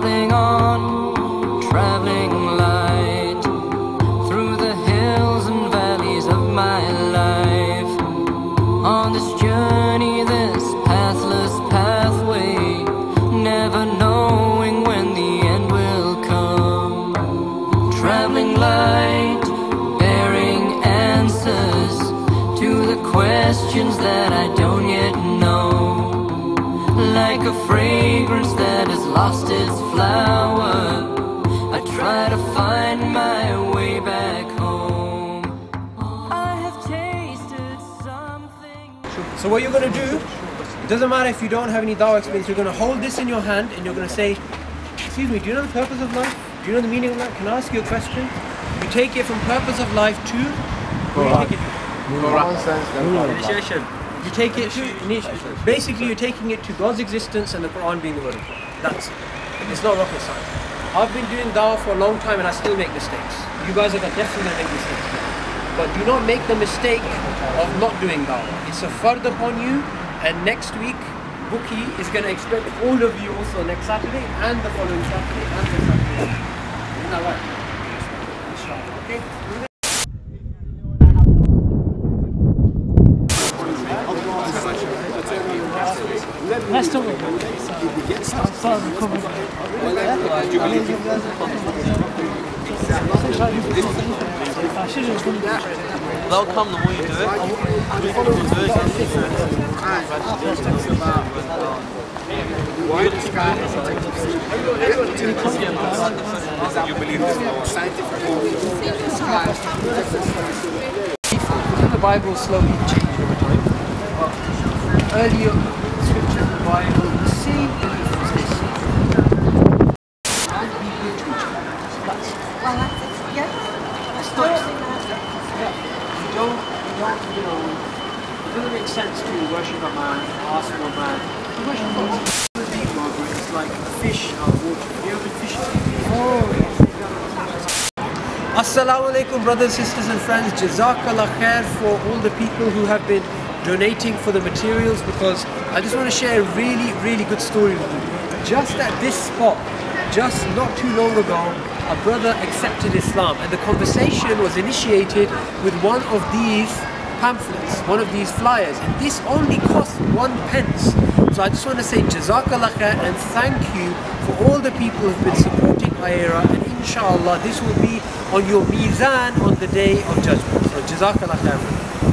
traveling on, traveling light, through the hills and valleys of my life. On this journey, this pathless pathway, never knowing when the end will come. Traveling light, bearing answers to the questions that I don't yet know. Like a fragrance that has lost its flower, I try to find my way back home. I have tasted something. So what you're going to do, it doesn't matter if you don't have any da'wah experience, you're going to hold this in your hand and you're going to say, excuse me, do you know the purpose of life? Do you know the meaning of life? Can I ask you a question? You take it from purpose of life to... Initiation. You take it to, basically you're taking it to God's existence and the Quran being the word of God. That's it. It's not rocket science. I've been doing da'wah for a long time and I still make mistakes. You guys are definitely going to make mistakes. But do not make the mistake of not doing da'wah. It's a fard upon you, and next week Bukki is going to expect all of you also next Saturday and the following Saturday and the Saturday. Isn't that right? InshaAllah. Okay? Let's talk about it. They'll come the more you do it. You believe this scientific. The Bible slowly changed over time. Earlier scripture, the Bible, the same belief as this. And we go to each other. That's it. Well, that's it. Yeah. That's not it doesn't make sense to worship a man, ask for a man. You worship God. Human being, Margaret, is like a fish out of water. You have a fish. Oh. Assalamu alaikum, brothers, sisters, and friends. Jazakallah khair for all the people who have been donating for the materials, because I just want to share a really good story with you. Just at this spot, just not too long ago, a brother accepted Islam, and the conversation was initiated with one of these pamphlets, one of these flyers, and this only cost 1 pence. So I just want to say Jazakallah khair and thank you for all the people who've been supporting iERA, and inshaAllah this will be on your Mizan on the day of judgment. So Jazakallah khair.